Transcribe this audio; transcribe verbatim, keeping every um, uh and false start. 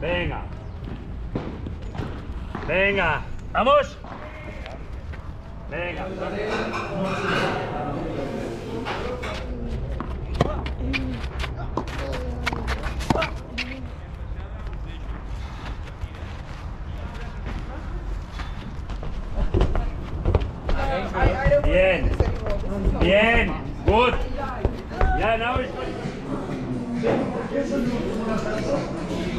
Venga. Venga. Vamos. Venga. Bien. Bien. Gut. Yeah, now it's good.